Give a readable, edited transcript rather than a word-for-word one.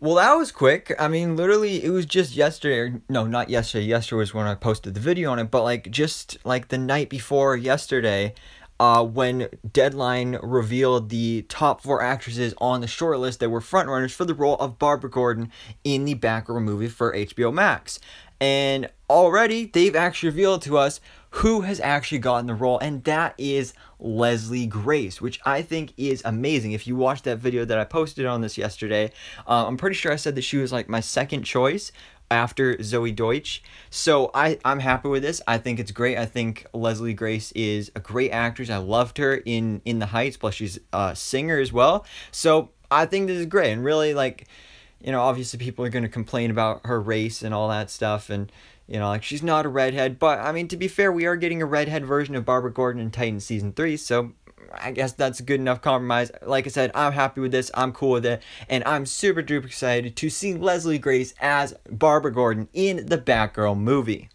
Well, that was quick. I mean, literally, it was just yesterday. No, not yesterday. Yesterday was when I posted the video on it. But, like, just, like, the night before yesterday, when Deadline revealed the top 4 actresses on the shortlist that were frontrunners for the role of Barbara Gordon in the Batgirl movie for HBO Max. And already, they've actually revealed to us who has actually gotten the role, and that is Leslie Grace, which I think is amazing. If you watched that video that I posted on this yesterday, I'm pretty sure I said that she was like my second choice after Zoe Deutsch. So I'm happy with this. I think it's great. I think Leslie Grace is a great actress. I loved her in the Heights, plus she's a singer as well. So I think this is great, and really, like, you know, obviously people are going to complain about her race and all that stuff, and, you know, like, she's not a redhead, but, I mean, to be fair, we are getting a redhead version of Barbara Gordon in Titans Season 3, so I guess that's a good enough compromise. Like I said, I'm happy with this, I'm cool with it, and I'm super duper excited to see Leslie Grace as Barbara Gordon in the Batgirl movie.